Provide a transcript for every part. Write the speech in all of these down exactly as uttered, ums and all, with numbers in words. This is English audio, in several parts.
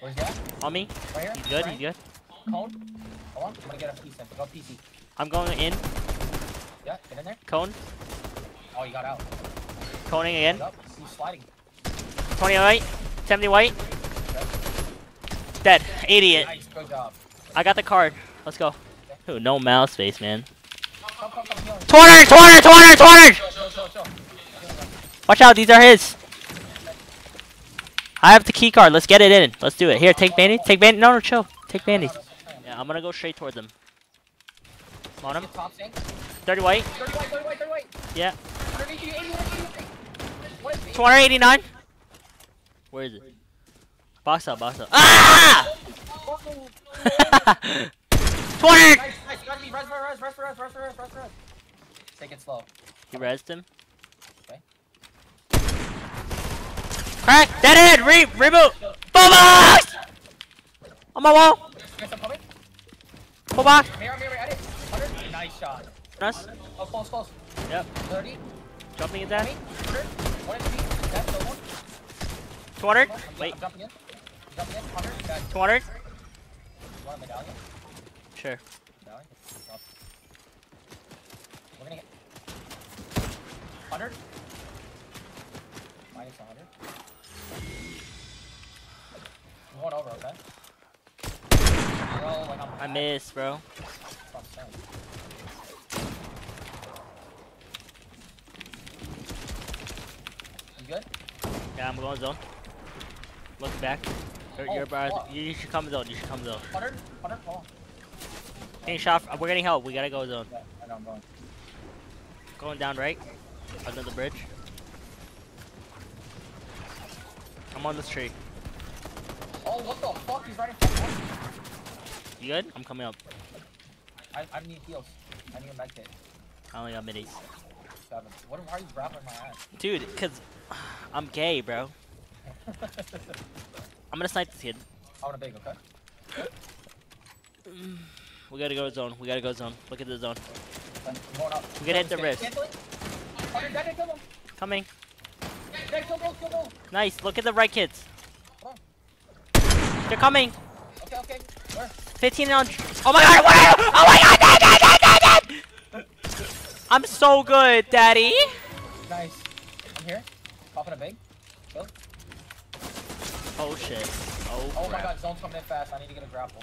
Where's that? On me. Right here. He's good, right. He's good. Cone. Hold on, I'm gonna get a piece in. Go P C. I'm going in. Yeah, get in there. Cone. Oh, you got out. Coning again. He's sliding. twenty white. seventy white. Okay. Dead. Idiot. Nice, good job. I got the card. Let's go. Okay. Ooh, no mouse space, man. Torner! Torner! Torner! Torner! Watch out, these are his. I have the key card. Let's get it in. Let's do it. Here, take bandage. Take bandage. No, no, chill. Take bandage. Yeah, I'm gonna go straight toward them. On him. thirty white. thirty white, thirty white, thirty white. Yeah. two eighty-nine. Where is it? Box up, box up. Ah! two hundred. Nice, nice. You gotta be res, res, res, res, res, res, res, res. Take it slow. You rezzed him. Okay. Crack. Dead head. Re reboot. Full box. On my wall. Full box. Mirror, mirror, edit. one hundred. Nice shot. Us. Oh, close, close. Yep. thirty. Jumping at that. two hundred. Wait. two hundred. Sure. We're gonna get one hundred. Minus one hundred. I'm going over, okay? I missed, bro. Good? Yeah, I'm going zone. Look back. You're, oh, you're about, you should come zone. You should come zone. one hundred, one hundred, oh. Getting shot. We're getting help. We gotta go zone. Yeah, I know I'm going. Going down right. Under the bridge. I'm on this tree. Oh, what the fuck? He's right in front of me. You good? I'm coming up. I, I need heals. I need a med kit. I only got middies. Seven. What are you grabbing my ass? Dude, because I'm gay, bro. I'm gonna snipe this kid. I want a big, okay? We gotta go zone. We gotta go zone. Look at the zone. We're going up. We gotta hit the wrist. Coming. Dead, kill both, kill both. Nice. Look at the right kids. They're coming. Okay, okay. Where? fifteen on. Oh my god! Where? Oh my god! Dead, dead, dead, dead, dead! I'm so good, daddy! Nice. I'm here. Popping a big. Go. Oh shit. Oh, oh my god, zone's coming in fast. I need to get a grapple.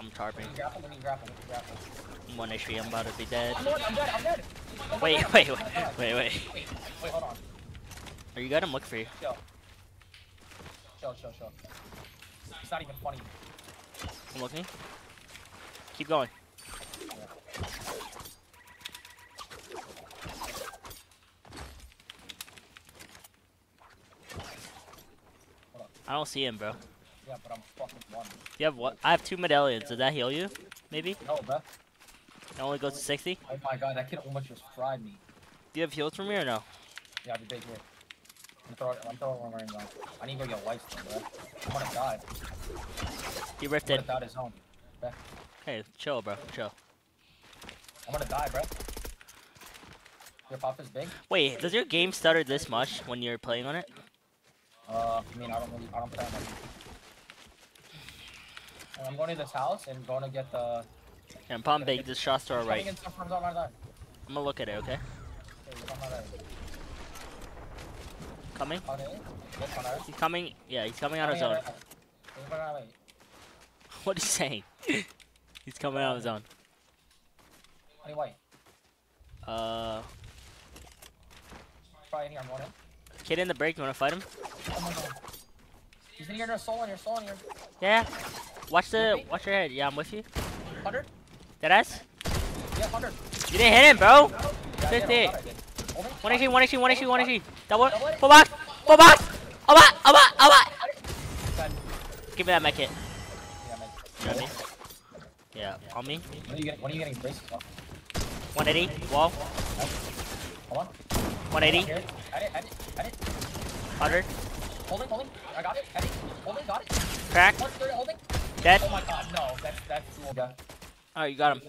I'm tarping. Need grapple, need grapple, need grapple. I'm one H P, I'm about to be dead. I'm dead, I'm dead, I'm dead! Wait, wait, wait, wait, wait. Wait, wait, hold on. Are you good? I'm looking for you. Chill. Chill, chill, chill. It's not even funny. I'm looking. Keep going. I don't see him, bro. Yeah, but I'm fucking one. You have what? I have two medallions. Does that heal you? Maybe? No, bro. It only goes to sixty? Oh my god, that kid almost just fried me. Do you have heals from me or no? Yeah, I have a big hit. I'm throwing I'm throwing one right now. I need to go get life, bro. I'm gonna die. He rifted. I'm gonna die his own. Hey, chill, bro. Chill. I'm gonna die, bro. Your pop is big? Wait, does your game stutter this much when you're playing on it? Uh, I mean, I don't really, I don't play on my P C. And I'm going to this house and I'm going to get the... Yeah, I'm palm big, this shot's to our right. I'm going to look at it, okay? Coming? He's coming, yeah, he's coming out of his zone. What is he saying? He's coming out of his zone. Anyway. Uh... Kid in the break, you want to fight him? Oh my god. He's in here, there's soul in here, soul in here. Yeah. Watch the, watch your head. Yeah, I'm with you. one hundred? Deadass? Yeah, one hundred. You didn't hit him, bro. fifty. one H P, one H P, one H P, one H P. Double. Full box. Full box. Oh what? Oh what? Oh what? Give me that med kit. Yeah, me. Yeah, on me. What are you getting, what are you getting braces off? one eighty. Wall. Hold on. one eighty. Edit, edit, edit. one hundred. Holding, holding. I got it. Heavy. Holding, got it. Crack. Holding. Dead. Oh my god, no. That's, that's cool. Yeah. Alright, you got him.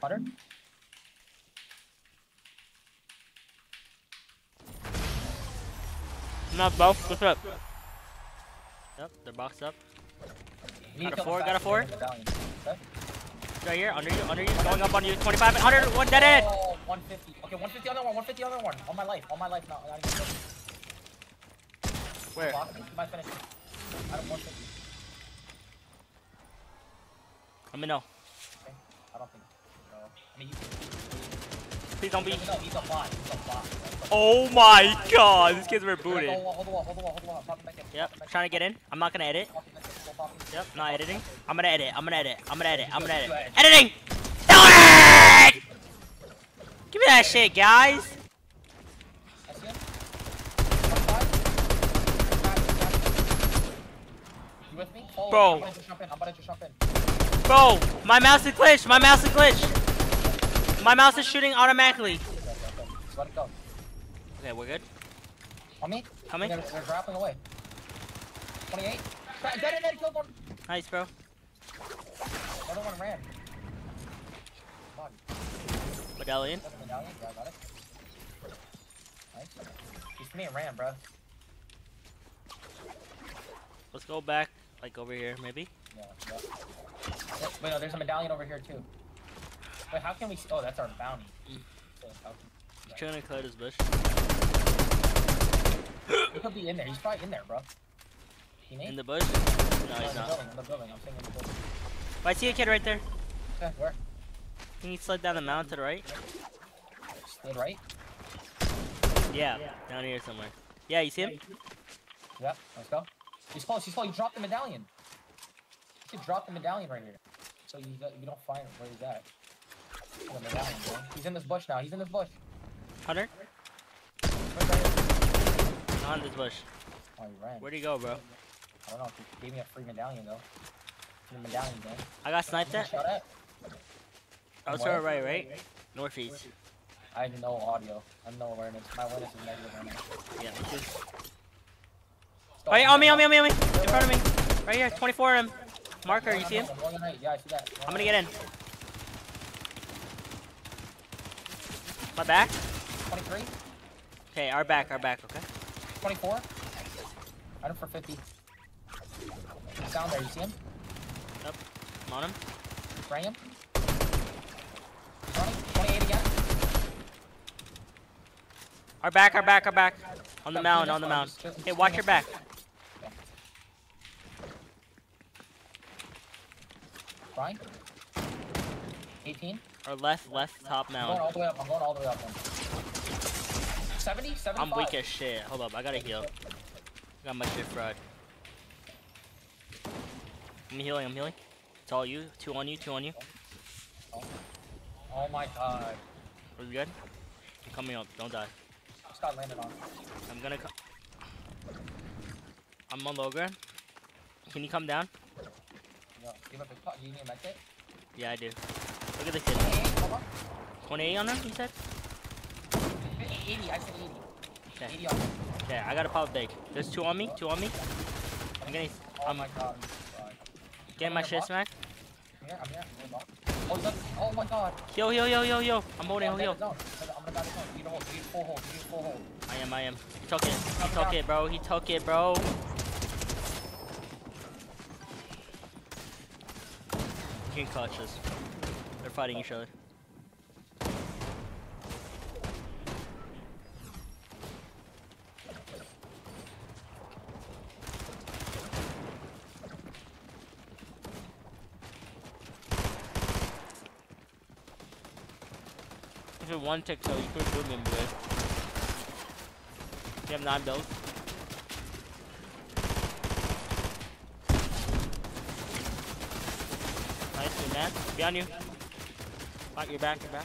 one hundred. Not both. What's up? Yep, they're boxed up. Got a four, got a four. Right here, under you, under you, going up on you. twenty-five, one hundred, one dead end. Oh, one fifty. Okay, one fifty on that one, one fifty on that one. On my life, on my life now. Where? I Let me know. Okay, I don't think so. I mean, you can... Please don't be. He's a bot. He's a bot. Oh my god, these kids were booted. Hold the wall, hold the wall, hold the wall. Yep, trying to get in. I'm not gonna edit. Yep, not editing. I'm gonna edit, I'm gonna edit, I'm gonna edit, I'm gonna edit. Editing! It! Give me that shit, guys! Bro. Bro, my mouse is glitched, my mouse is glitched. My mouse is shooting automatically. Okay, we're good. On me? Coming? They're, they're grappling away. twenty-eight. Dead, dead, dead, killed one. Nice, bro. The other one ran. Medallion. Medallion? Yeah, I got it. Nice. He's coming and ran, bro. Let's go back, like over here, maybe? Yeah, yeah. Wait, no, there's a medallion over here, too. Wait, how can we... Oh, that's our bounty. Mm. So, how can... He's trying to clear this bush. He could be in there. He's probably in there, bro. In the bush? No, he's not. In the building. I'm saying in the building. Oh, I see a kid right there. Okay, where? Can you slide down the mountain to the right? Slide right? Yeah, yeah, down here somewhere. Yeah, you see him? Yep, let's go. He's close, he's close. You dropped the medallion. You should drop the medallion right here. So you, you don't find him. Where he's at. Oh, the medallion, bro. He's in this bush now. He's in this bush. Hunter? On this bush. Oh, he ran. Where'd he go, bro? I don't know. He gave me a free medallion, though. Free medallion, man. I got sniped at? at? I was to our right, right? Northeast. I have no audio. I have no awareness. My awareness is negative right now. Yeah, me too. Stop. Right, on me, on me, on me, on me! In front of me. Right here, twenty-four M. Marker, you see him? Yeah, I see that. I'm gonna get in. My back? twenty-three? Okay, our back, our back, okay? twenty-four? Item for fifty. He's down there, you see him? Yep, I'm on him. Bring him. twenty-eight again. Our back, our back, our back. On the mound, on the mound. Hey, watch your back. Brian? eighteen? Or left, left, top mound. I'm going all the way up, I'm going all the way up. seventy? seventy-five? I'm weak as shit. Hold up, I gotta heal. I got my shit fried. I'm healing, I'm healing. It's all you. Two on you, two on you. Oh, oh my god. Are you good? I'm coming up, don't die. Just got landed on. I'm gonna come. I'm on low ground. Can you come down? No, give up a pot. Do you need a med kit? Yeah, I do. Look at this kid. twenty-eight on him, you said? eighty, I said eighty. Okay. Okay, I gotta pop big. There's two on me, two on me. I'm getting. Oh my god. Get my shit smacked. I'm here, I'm here. I'm here. Oh, oh my god. Yo, yo, yo, yo, yo. I'm holding, hold, yo. I'm gonna grab this one. You need a hold, you need full hold, you need full hold. I am, I am. He took it. He took it, bro. He took it, bro. You can clutch this. They're fighting each other. One tick, so you could do them good. You have nine builds. Nice, you're mad. Be on you. Right, you're back, you're back.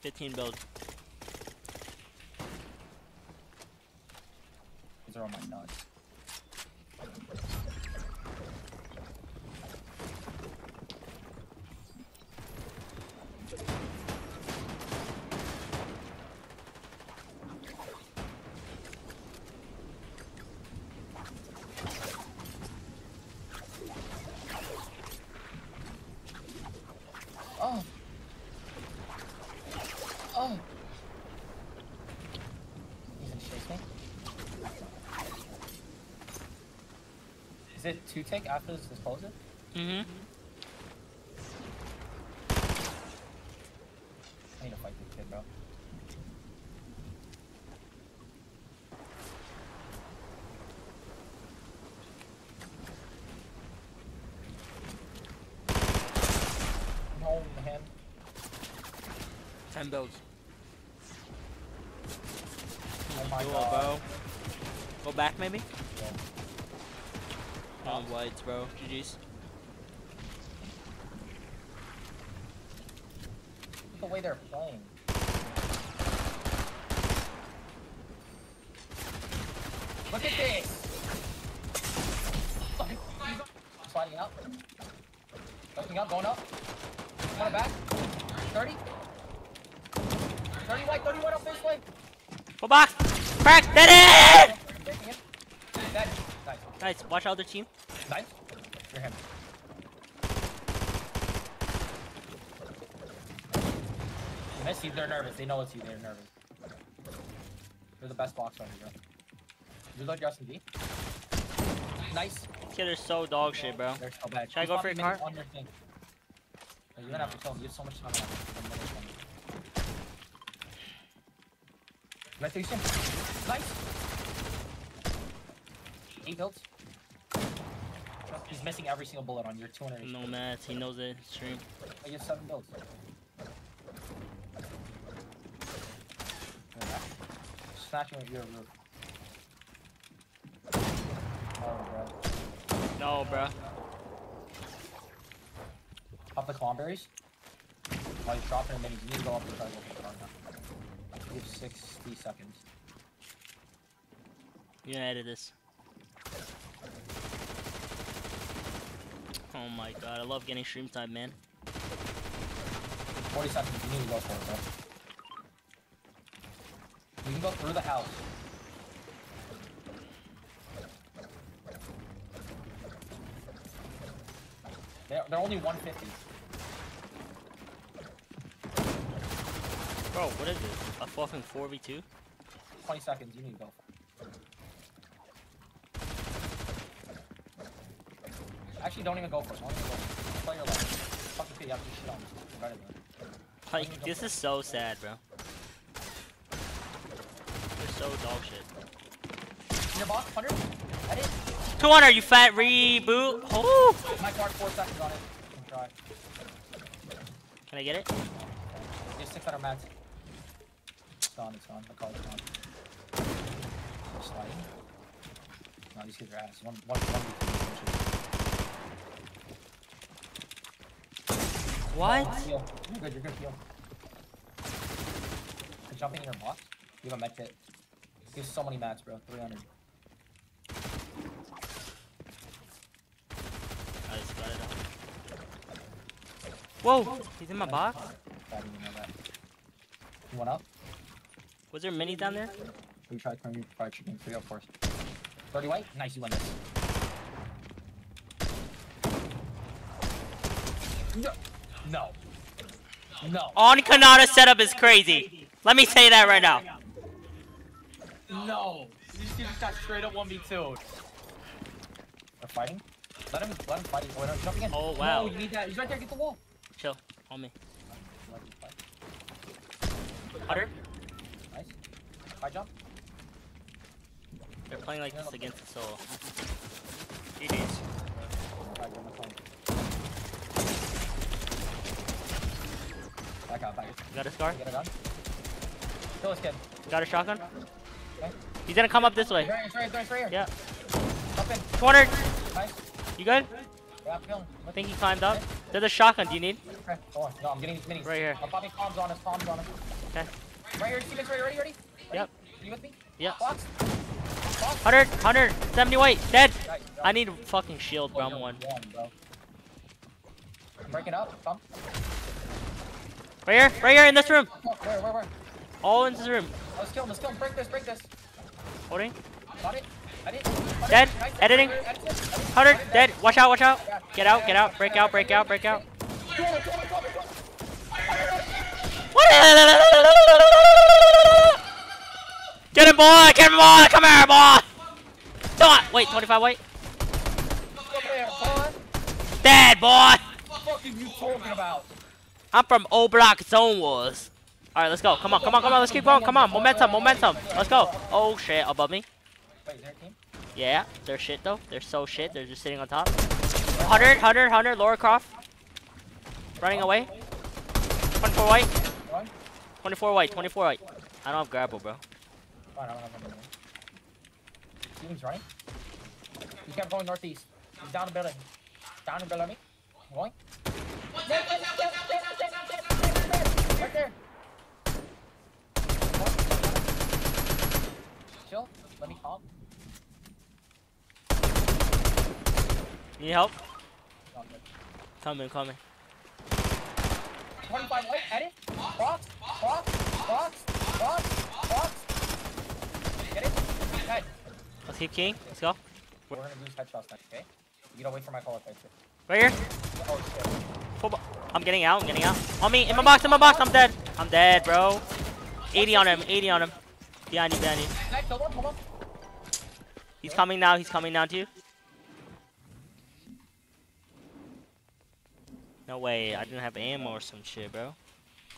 fifteen builds. These are all my nuts. it two take after it's disposal? Mm-hmm. I need to fight this kid, bro. Hold in the hand. Ten builds. Oh my god. Bow. Go back, maybe? Yeah. On um, lights, bro. G G's. Look at the way they're playing. Look at this! Sliding out. Opening up, going up. Coming back. thirty. thirty white, thirty-one up this way. Go back! Crack! Dead it! Nice. Nice. Nice. Watch out the team. Nice. Your hand. I see they're nervous. They know it's you. They're nervous. They're the best box runners, bro. You look your S M G. Nice. Yeah, they're so dog shit, bro. They're so bad. Should I go for your car? On your thing. You're gonna have to kill them. You have so much time left. Let's see some. Nice. He built. He's missing every single bullet on your two hundred. No mats, he knows it. Stream. I get seven builds. Snatching with your roof. No, bro. Pop the clomberries. While he's dropping a mini, you need to go up and try to go for the car now. You have sixty seconds. You're gonna edit this. Oh my god, I love getting stream time, man. forty seconds, you need to go for it, bro. We can go through the house. They're, they're only one fifty. Bro, what is this? A fucking four v two? twenty seconds, you need to go for it. Actually, don't even go for it. Don't even go for it. Play your left. Fuck the P, you have to shit on me. Like, this is so sad, bro. You're so dog shit. In your box, one hundred? That is? two hundred, you fat reboot! Oh! My guard, four seconds on it. Can try. Can I get it? You have six hundred max. It's gone, it's gone. The call is gone. So sliding. No, these kids are ass. One, one, one. What? You're good, you're good, heal. You're jumping in your box? You have a med kit. You have so many mats, bro. three hundred. I just got it out. Whoa! He's in my box? I didn't know that. You want up? Was there minis down there? We tried trying to fried chicken. three oh force. thirty white? Nice, you won this. No! No. No. On Kanata setup is crazy. Let me say that right now. No. These dudes got straight up one v two. They're fighting? Let him, let him fight. Oh, no, jump again. Oh, wow. No, you need that. He's right there. Get the wall. Chill. On me. Cutter. Nice. High jump. They're playing like this against the solo. G G's. Back out, back out. Got a scar? Got a gun? Kill this kid. Got a shotgun? Okay. He's gonna come up this way. He's right here, he's right here, he's right here. Yeah. Up in. two hundred! Nice. You good? Yeah, I'm killing. I think he climbed up. Okay. There's a shotgun, do you need? Okay. Oh, no, I'm getting these minis. Right here. I'm popping palms on us, palms on us. Okay. Right here, teammates, right here, ready, ready? Yep. Are you with me? Yep. Box. Box. one hundred, one hundred, seventy white, dead! Right, I need a fucking shield, bro, oh, I'm one. one bro. Break it up, pump. Right here, right here, in this room. Where, where, where? All in this room. Let's kill him, let's kill him. Break this, break this. Holding. Got it. Edit. Dead. Nice. Editing. one hundred. Dead. Watch out, watch out. Yeah. Get out, get out. Break out, break out, break out. What? Get him, boy. Get him, boy. Come here, boy. Come on. Wait, twenty-five white. dead, boy! What the fuck are you talking about? I'm from O Block Zone Wars. Alright, let's go. Come on, come on, come on. Let's keep going. Come on. Momentum, momentum. Let's go. Oh, shit. Above me. Wait, their team? Yeah, they're shit, though. They're so shit. They're just sitting on top. one hundred, one hundred, one hundred. Laura Croft. Running away. twenty-four white. twenty-four white, twenty-four white. I don't have grapple, bro. Team's right. He kept going northeast. He's down the building. Down the building. Going. Right there. Chill. Let me calm. Need help? Coming, coming. twenty-five white, edit. Box, box, box, box, box. Get it? Head. Let's keep keying. Let's go. We're gonna lose headshots next, okay? You gotta wait for my call up right here. Right here? Oh shit. Full I'm getting out, I'm getting out. On me, in my box, in my box, I'm dead. I'm dead, bro. eighty on him, eighty on him. Behind you, behind you. He's coming now, he's coming now to you. No way, I didn't have ammo or some shit, bro.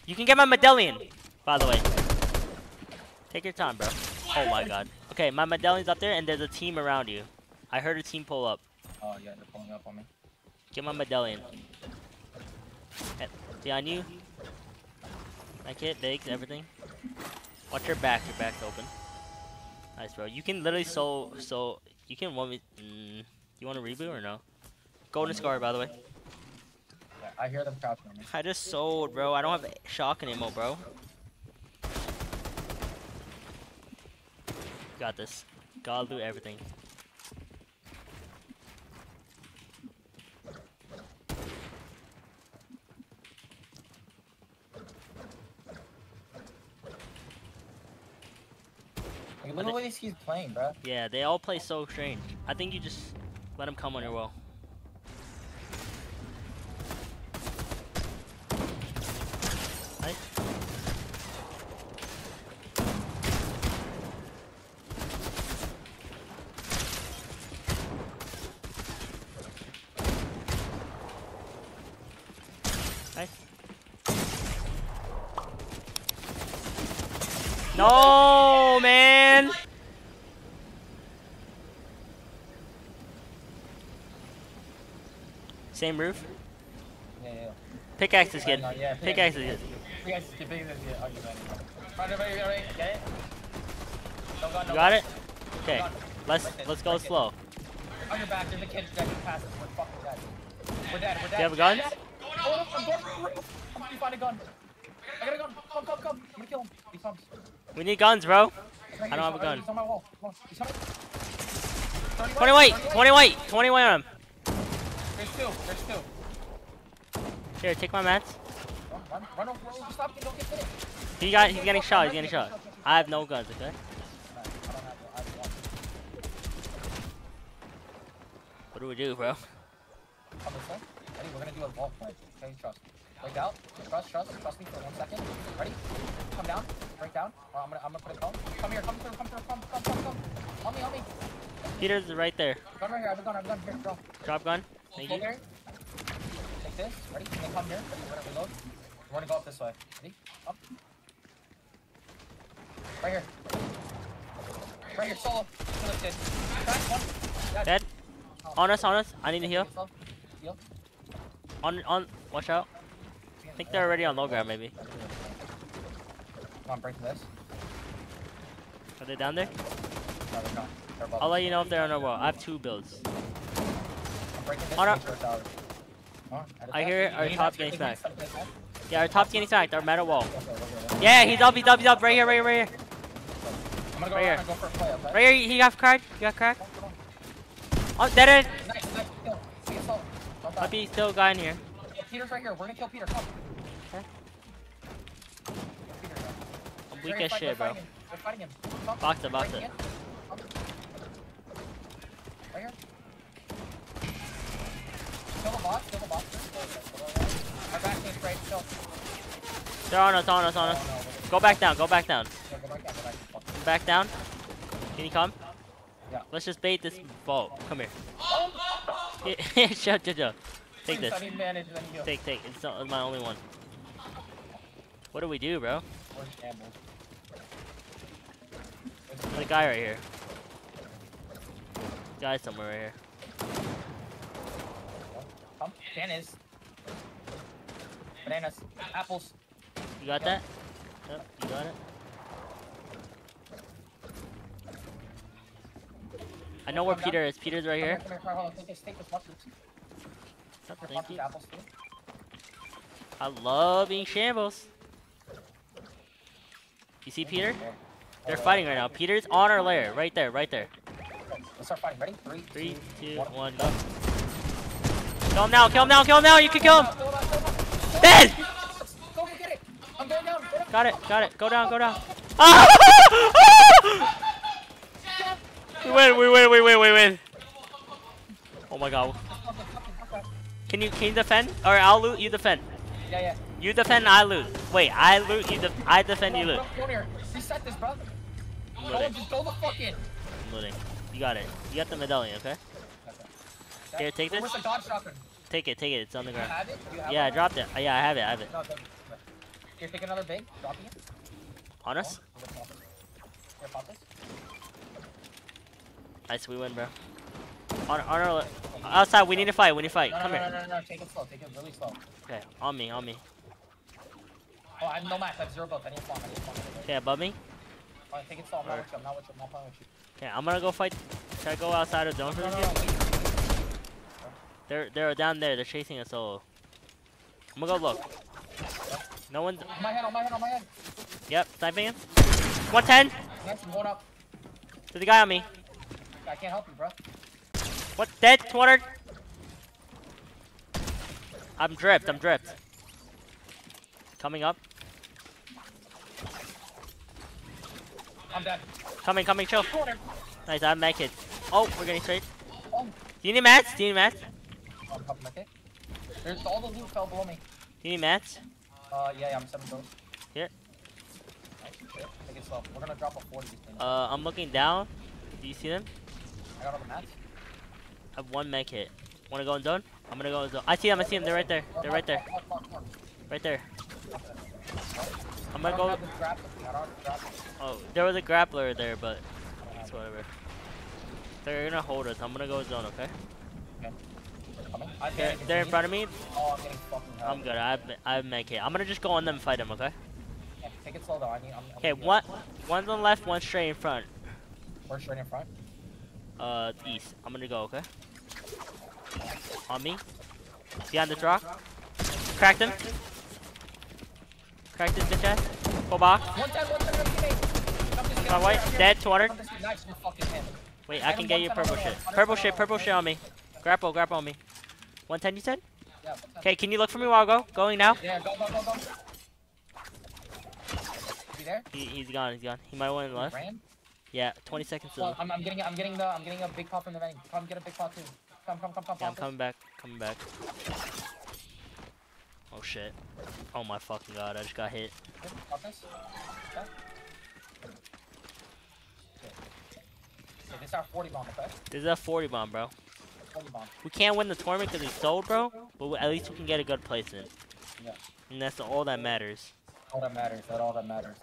You can get my medallion, by the way. Take your time, bro. Oh my god. Okay, my medallion's up there and there's a team around you. I heard a team pull up. Oh yeah, they're pulling up on me. Get my medallion. Behind you. I can't bake everything. Watch your back, your back's open. Nice, bro. You can literally so, so, you can want me, mm, you want to reboot or no? Golden Scar, by the way. I hear them crouching on me. I just sold, bro. I don't have shock ammo, bro. Got this. Gotta loot everything. Like, look at what he's playing, bro. Yeah, they all play so strange. I think you just let them come on your wall. No, man. Same roof? Yeah, yeah. Pickaxe is good. Pickaxe is good. Pickaxe is good. You got it? Okay. Let's let's go slow. On your back, there's a kid that can pass us. We're fucking dead. We're dead. We're dead. Do you have a gun? Come on, you find a gun. I got a gun. Come, come, come. I'm gonna kill him. He comes. We need guns, bro. I don't have a gun. twenty white, twenty white, twenty white on him. There's two, there's two. Here, take my mats. Run, run, run, stop, don't get hit. He got, he's getting shot, he's getting shot. I have no guns, okay? What do we do, bro? We're gonna do a vault fight. Trust. Break out. Trust, trust, trust me for one second. Ready? Come down. Break down. Or I'm gonna, I'm gonna put it down. Come here. Come through. Come through. Come, come, come, come. On me, on me. Peter's right there. Gun right here. I have a gun. I have a gun. Here, bro. Drop gun. Thank you. Here. Take this. Ready? Then come here. Ready? We're gonna reload. We're gonna go up this way. Ready? Up. Right here. Right here. Solo. Solo dead. One. Dead. Dead. Oh. On us. On us. I need to heal. Heal. On, on, watch out. I think they're already on low ground, maybe. Come on, break this. Are they down there? No, they're not. They're I'll let you know if they're on our wall. I have two builds. I'm breaking this on our... Our... I hear our top getting smacked. Yeah, our top's getting smacked. Our metal wall. Yeah, he's up, he's up, he's up. Right here, right here, right here. I'm gonna go right here. Go for a play, okay? Right here, he got cracked. He got cracked. Oh, dead it. Might be still a guy in here. Peter's right here. We're gonna kill Peter. Come. Okay. I'm weak as shit, bro. We're fighting him. Box it, box it. Right here. Kill the boss, kill the boss. Our back team's right, kill. They're on us, on us, on us. Oh, no, go back down, go back down. Yeah, go back down, go back down. Back down. Can you come? Yeah. Let's just bait this vault. Come here. Shut, shut, shut. Take this. Take, take. It's not my only one. What do we do, bro? There's a guy right here. Guy somewhere right here. Um, bananas. Bananas. Apples. You got that? Yep, you got it. I know where Peter is. Peter's right here. Thank you. I love eating shambles. You see Peter? They're fighting right now. Peter's on our lair. Right there, right there. Let's start fighting. Ready? Three, Three two, one, one go. Kill him now, kill him now, kill him now. You can kill him. Dead! Go get it. I'm going down. Got it, got it. Go down, go down. We win, we win, we win, we win. Oh my god. Can you can you defend? Or I'll loot, you defend. Yeah, yeah. You defend, I loot. Wait, I loot, you def I defend, you loot. Reset this, bro. Just go the fuck in. I'm looting. You got it. You got the medallion, okay? Okay. Here, take this. Where's the dodge shotgun? Take it, take it. It's on the ground. Yeah, I dropped it. Oh, yeah, I have it, I have it. Here, take another big. Dropping it. On us? Here, pop this. Nice, we win, bro. On, on our outside, we need to fight. We need to fight. No, Come no, no, here. No, no, no, take it slow. Take it really slow. Okay, on me, on me. Oh, I have no map. I have zero buff. I need to spawn. I need to spawn. Okay, above me. Alright, take it slow. I'm not with you. I'm not with you. I'm not playing with you. Okay, I'm gonna go fight. Should I go outside of zone for this game? They're they're down there. They're chasing us solo. I'm gonna go look. No one's. On my head. On my head. On my head. Yep, sniping him. one ten. Next, I'm going up. There's a guy on me. I can't help you, bro. What? Dead? two hundred? I'm dripped. I'm dripped. Coming up. I'm dead. Coming, coming, chill. two hundred. Nice, I'm mad kid. Oh, we're getting straight. Oh. Do you need mats? Do you need mats? Oh, there's all the loot fell below me. Do you need mats? Uh, yeah, yeah, I'm seven goals. Here. Nice, sure. Take it slow. We're gonna drop a forty. Uh, I'm looking down. Do you see them? I got all the mats. I have one med kit. Wanna go in zone? I'm gonna go in zone. I see them, I see them, they're right there. They're right there. Right there. I'm gonna go. Oh, there was a grappler there, but it's whatever. They're gonna hold us. I'm gonna go in zone, okay? They're, they're in front of me. I'm good. I have, I have med kit. I'm gonna just go on them and fight them, okay? Take it slow though. Okay, one, one's on the left, one's straight in front. We're straight in front? Uh, east. I'm gonna go, okay? On me. Behind this rock. Cracked him. Cracked this bitch ass. Go back. My white. Dead. two hundred. Wait, I can get you purple shit. Purple shit. Purple shit on me. Grapple. Grapple on me. one ten you said? Okay, can you look for me while I go? Going now? Yeah, go, go, go, go. You there? He, he's gone. He's gone. He might want to left. Yeah, twenty seconds left. I'm, I'm getting, I'm getting the, I'm getting a big pop in the venue. Come get a big pop too. Come, come, come, come. Yeah, I'm coming back, coming back. Oh shit! Oh my fucking god! I just got hit. Okay. So this is our forty bomb, okay? This is a forty bomb, bro. forty bomb. We can't win the tournament because we sold, bro. But at least we can get a good placement. Yeah. And that's all that matters. All that matters. That all that matters.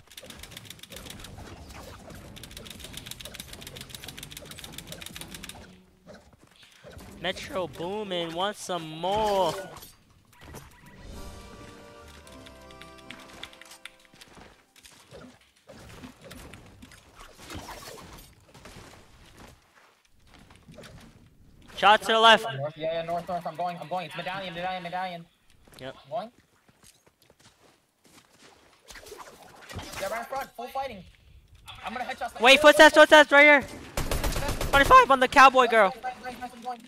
Metro Boomin wants some more. Shot to the left. North, yeah, yeah, north, north. I'm going. I'm going. It's medallion, medallion, medallion. Yep. I'm going. Yeah, right in front. Full fighting. I'm gonna headshot. Like Wait, footsteps, footsteps, right here. twenty-five on the cowboy girl. Right, right, right, right, I'm going.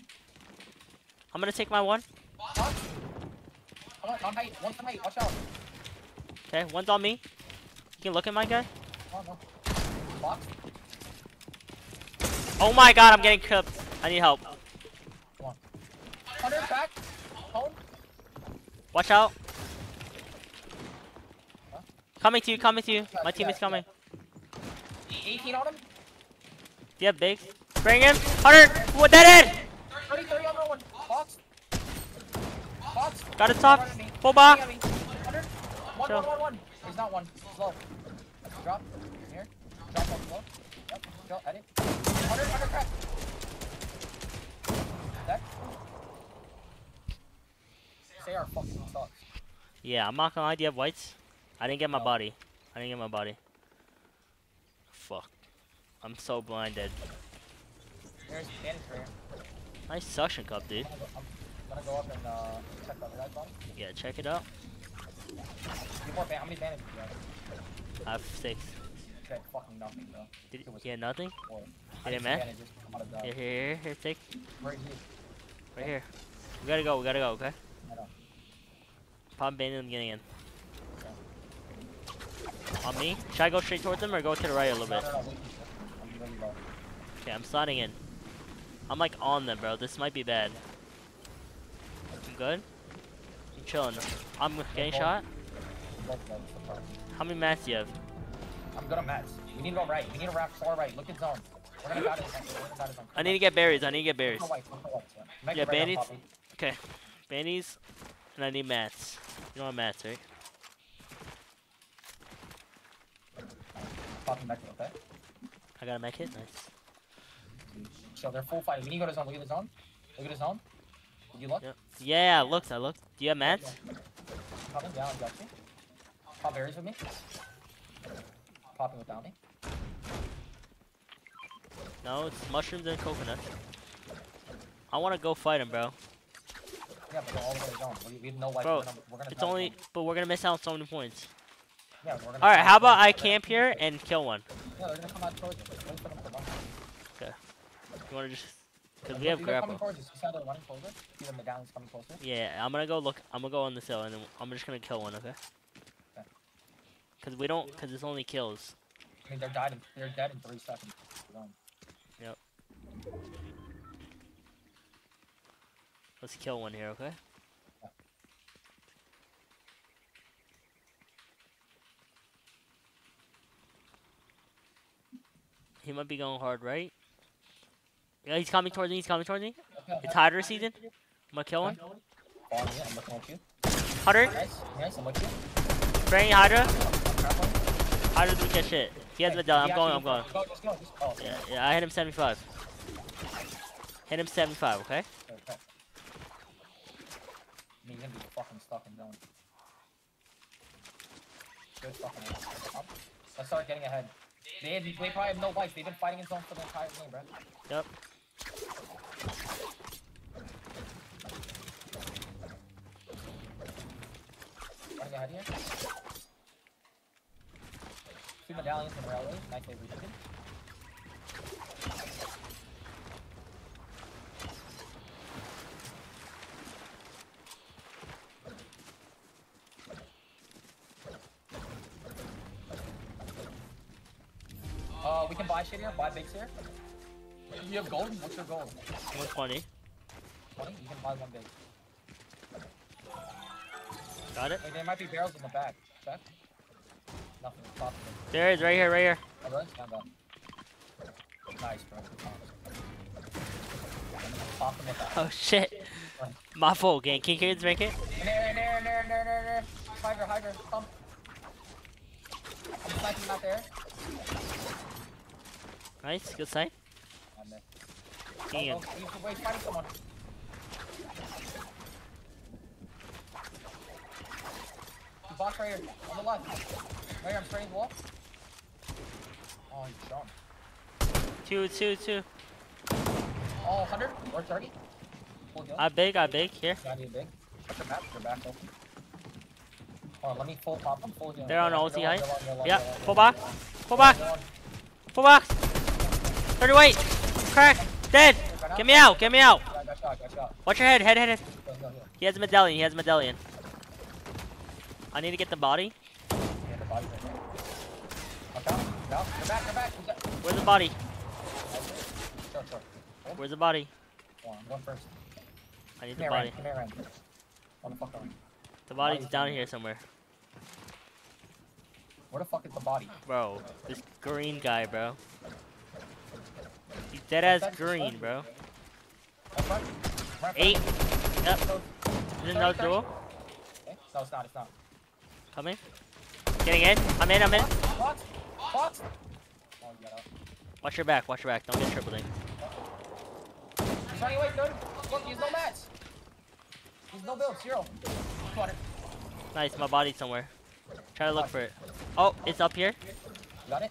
I'm gonna take my one. Huh? On, on height. One's on height. Watch out. Okay, one's on me. You can look at my guy. Oh, no. Oh my god, I'm getting clipped. I need help. Come on. Hunter back. Home. Watch out. Huh? Coming to you, coming to you. Yeah, my team yeah, is coming. Yeah. eighteen on him? Yeah, big. Bring him. Hunter. What that is? thirty, thirty on one. Box. Box. Got it top. Full box. One, one, one, one. He's not one. He's low. Drop. Here. Drop one low. Yep. Kill. Edit. Under, under crack. Deck. They are fucking sucks. Yeah, I'm not gonna lie. Do you have whites? I didn't get my no. body. I didn't get my body. Fuck. I'm so blinded. There's bandage for here. Nice suction cup, dude. I'm gonna go, I'm gonna go up and uh, check that red body. Yeah, check it out. How many bandages do you have? I have six. Okay, fucking nothing though. Did it, yeah, nothing? Hey, man. Here, here, here, take. Right here. Right here. We gotta go, we gotta go, okay? Pop bandage, I'm getting in. Okay. On me? Should I go straight towards them or go to the right a little bit? No, no, no, okay, I'm sliding in. I'm like on them, bro. This might be bad. I'm good? I'm chilling. I'm getting shot? How many mats do you have? I'm good on mats. We need to go right. We need to wrap far right. Look at zone. We're gonna die to zone. I need to get berries. I need to get berries. Yeah, bandies. Okay. Bandies. And I need mats. You don't have mats, right? I got a mech hit? Nice. So they're full fighting. We need to go to zone. Look at the zone. Look at the zone. Did you look? Yep. Yeah, I looked. I looked. Do you have mats? Popping down, got you. Pop berries with me. Popping without me. No, it's mushrooms and coconuts. I want to go fight him, bro. Yeah, but we're all the way down. We, we have no life. Bro, we're gonna, we're gonna it's only, but we're gonna miss out on so many points. Yeah, we're gonna. All right, how about I camp here and kill one? Yeah, they're gonna come out towards us. Okay. You wanna just? Cause we have grapple. Yeah, I'm gonna go look. I'm gonna go on this hill and then I'm just gonna kill one. Okay. Cause we don't, cause it's only kills. I mean, they're died. In, they're dead in three seconds. Yep. Let's kill one here, okay? Yeah. He might be going hard, right? Yeah, he's coming towards me. He's coming towards me. It's Hydra season. I'm gonna kill one. I'm looking at you. Hunter. Nice, nice. I'm looking. Spraying Hydra. How does we get shit? He has medallion. I'm going, I'm going. Yeah, yeah, I hit him seventy-five. Hit him seventy-five, okay? Okay. He's gonna be fucking stuck and going. Good fucking up. Let's start getting ahead. They, had, they probably have no life. They've been fighting in zone for the entire game, bro. Yep. Running ahead here. Two medallions and railways. Nice way we did it. Uh, we can buy shit here, buy bigs here. You have gold? What's your gold? one twenty. twenty? You can buy one big. Got it? Wait, there might be barrels in the back. Check. Nothing. Possible. There is, right here, right here. Oh, really? Stand up. Nice, bro. Pop him with that. Oh, shit. My fault, gang. Can kids make it? In there, in there, in there, in there, in there. Hydra, Hydra. Come. I'm sniping out there. Nice, good sight. Damn. Oh, oh, wait, fighting someone. Box right here, on the left. Right here, I'm spraying the wall. Oh, he jumped. Two, two, two. Oh, one hundred or thirty. I big, I big, here. Yeah, I need big. Check the map, they're back open. Oh, let me full pop, I'm full down. They're on O T height. Yeah, full back, full back, full back. thirty-eight, crack, dead. Get me out, get me out. Watch your head, head, head, head. He has a medallion, he has a medallion. I need to get the body. Where's the body? Where's the body? I need the body. The body's down here somewhere. Where the fuck is the body? Bro, this green guy, bro. He's dead as green, bro. Eight. Yep. Is it another door? Okay. No, it's not, it's not. Coming. Getting in. I'm in, I'm in. What? What? What? Oh, you got out. Watch your back, watch your back. Don't get tripled in. Johnny, wait, dude. Look, he's no match. He's no build, zero. Water. Nice, my body's somewhere. Try to look for it. Oh, it's up here. Got it?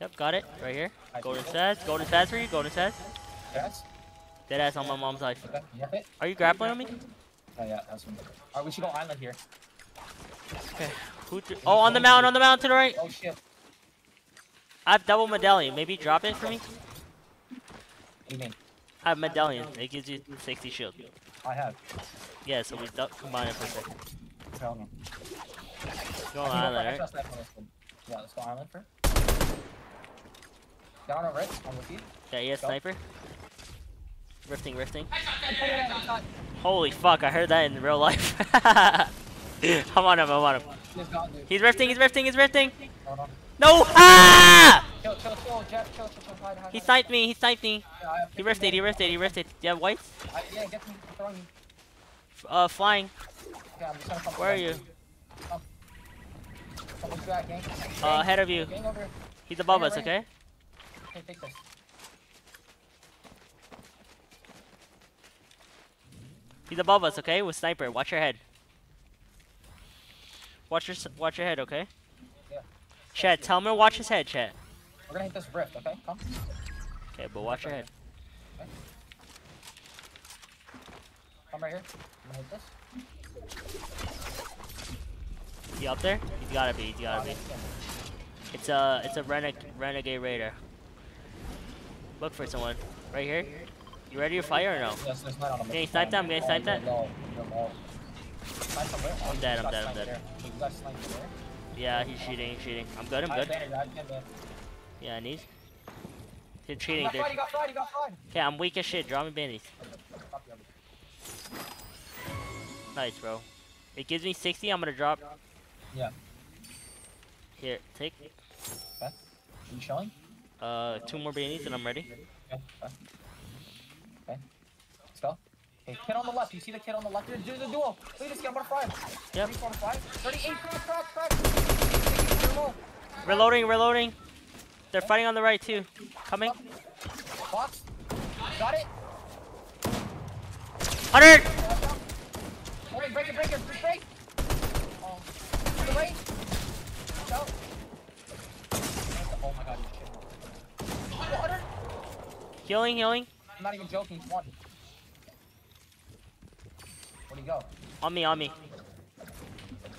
Yep, got it. Right here. Golden Saz. Golden Saz for you. Golden Saz. Yes. Dead ass on my mom's life. Are you grappling on me? Oh, yeah, that was me. Alright, we should go island here. Okay. Who oh, on the mountain, on the mountain to the right. Oh, shit. I have double medallion. Maybe drop it for me? What do you mean? I have medallion. It gives you sixty shield. I have. Yeah, so we combine it for a second. Tell me. Go on island, right? Yeah, let's go island for down on Rift, I'm with you. Yeah, he has sniper. Rifting, rifting. Holy fuck, I heard that in real life. I'm on him, I'm on him. He's rifting, he's rifting, he's rifting! No! Ah! He sniped me, he sniped me. He rifted, he rifted, he rifted. Do you have whites? Yeah, get me, throw me. Uh, flying. Where are you? Uh, ahead of you. He's above us, okay? Okay, take this. He's above us, okay? With sniper, watch your head. Watch your watch your head, okay? Yeah. Chat, tell him to watch his head, chat. We're gonna hit this rift, okay? Come. Okay, but watch your head. Okay. Come right here. I'm gonna hit this. He up there? He's gotta be. He's gotta be. It's a it's a reneg renegade raider. Look for someone. Right here? You ready to fire or no? Yes, not on Can you snipe that? I'm gonna snipe that. I'm dead, I'm dead, I'm dead. Yeah, he's shooting, he's shooting. I'm good, I'm good. Yeah, I need. They're cheating, dude. Okay, I'm weak as shit. Draw me bandies. Nice, bro. It gives me sixty, I'm gonna drop. Yeah. Here, take. Are you showing? Uh, two more beanies and I'm ready. Okay, okay. Okay. Let's go. Hey, kid on the left. You see the kid on the left? Do the duel. Please just get one five. Yep. thirty-eight, crack, crack, crack. Reloading, reloading. They're okay. Fighting on the right too. Coming. Box. Got it. one hundred. Break, break it, break it, break, break. Oh. To the right. Let's go. Oh my god. Healing, healing. I'm not even joking, he's one. Where'd he go? On me, on me.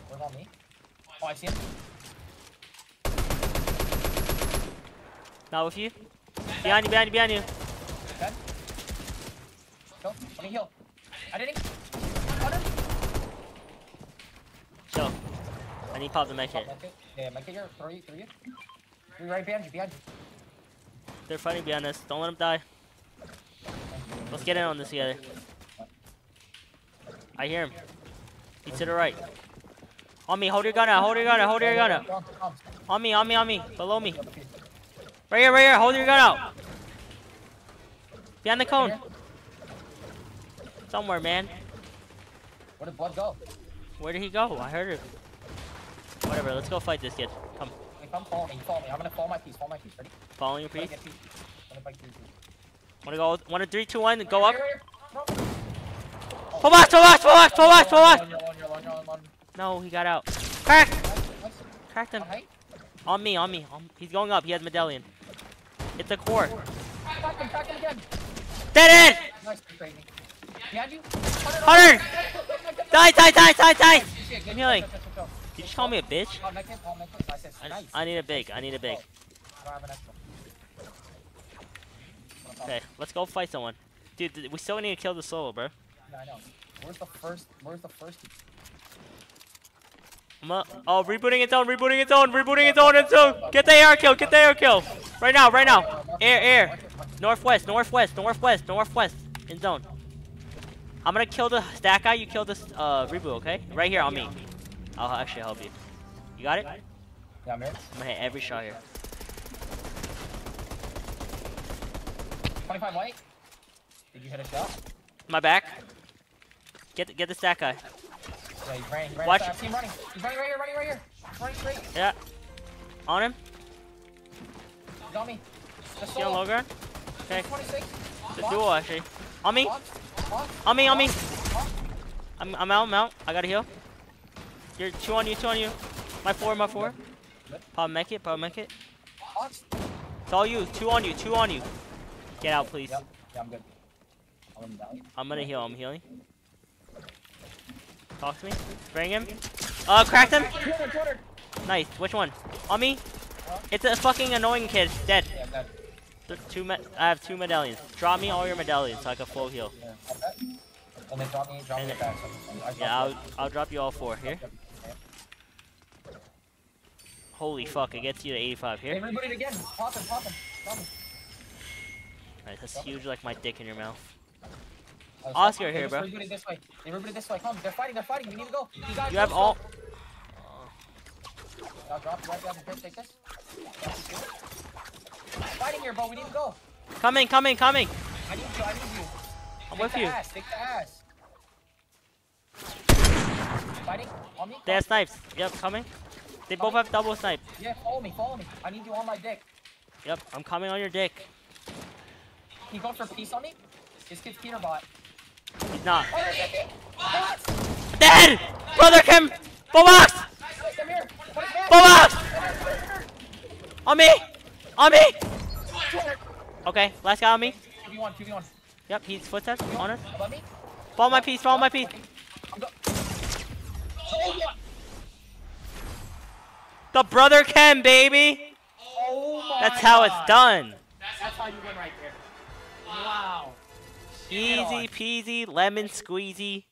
Where's on me? Oh, I see him. Not with you. Behind you, behind you, behind you. Dead. Go, let me heal. I didn't. Yo, I need pop the mech hit. Yeah, mech hit here. Three, three. Three right behind you, behind you. They're fighting behind us. Don't let them die. Let's get in on this together. I hear him. He's to the right. On me. Hold your gun out. Hold your gun out. Hold your gun out. On me. On me. On me. Below me. Right here. Right here. Hold your gun out. Behind the cone. Somewhere, man. Where did Blood go? Where did he go? I heard him. Whatever. Let's go fight this kid. Come. Come follow me. Follow me. I'm gonna follow my piece. Follow my piece. Ready? Following your piece. Wanna go? Wanna three, two, one? Go up. Pull back! Pull back! Pull back! Pull back! Pull back! No, he got out. Crack! Cracked him. On me! On me! On... He's going up. He has medallion. It's a core. Dead end! Hunter! Die! Die! Die! Die! Die! I'm healing. Did you just call me a bitch? I, I need a big. I need a big. Okay, let's go fight someone. Dude, we still need to kill the solo, bro. Yeah, I know. Where's the first? Where's the first? I'm up. Oh, rebooting its own, rebooting its own, rebooting its own, its own. Get the A R kill, get the A R kill. Right now, right now. Air, air. Northwest, northwest, northwest, northwest. In zone. I'm gonna kill the stack guy, you kill this uh, reboot, okay? Right here on me. I'll actually help you. You got it? Yeah, I'm here. I'm gonna hit every shot here. twenty-five white. Did you hit a shot? My back. Get get this that guy. Yeah, he's running, he's running. Watch. I've seen him running. He's running right here, running right here. Running straight. Yeah. On him. He's on me. Just solo. Low ground. Okay. The duel actually. On me. On me, on me. I'm I'm out, I'm out. I gotta heal. You're two on you, two on you. My four, my four. Pop mech it, pop mech it. It's all you. Two on you, two on you. Get out, please. Yep. Yeah, I'm good. I'm, I'm gonna heal. I'm healing. Talk to me. Bring him. Uh, crack him. Nice. Which one? On me. It's a fucking annoying kid. Dead. Two med. I have two medallions. Drop me all your medallions so I can full heal. And then drop me, drop me back. Yeah, I'll I'll drop you all four here. Holy fuck! It gets you to eighty-five here. Everybody again. Pop him. Pop him. Pop him. Alright, that's huge like my dick in your mouth. Oscar here, bro. Everybody this way. Everybody this way. Come. They're fighting. They're fighting. You need to go. You, guys you have all. I'll drop you right down and take this. Fighting here, bro. We need to go. Coming, coming, coming. I need you. I need you. I'm with you. Take the ass. Fighting. On me. They have snipes. Yep, coming. They both have double snipe. Yeah, follow me. Follow me. I need you on my dick. Yep, I'm coming on your dick. He going for peace on me? This kid's Peter Bot. He's not. Dead! Brother Kim! Full box! Full box! On me! On me! Okay, last guy on me. two v one, two v one. Yep, he's footsteps. On us. Follow my piece, follow my piece. The Brother Kim, baby! That's how it's done. That's how you win right there. Wow. Easy peasy, lemon squeezy.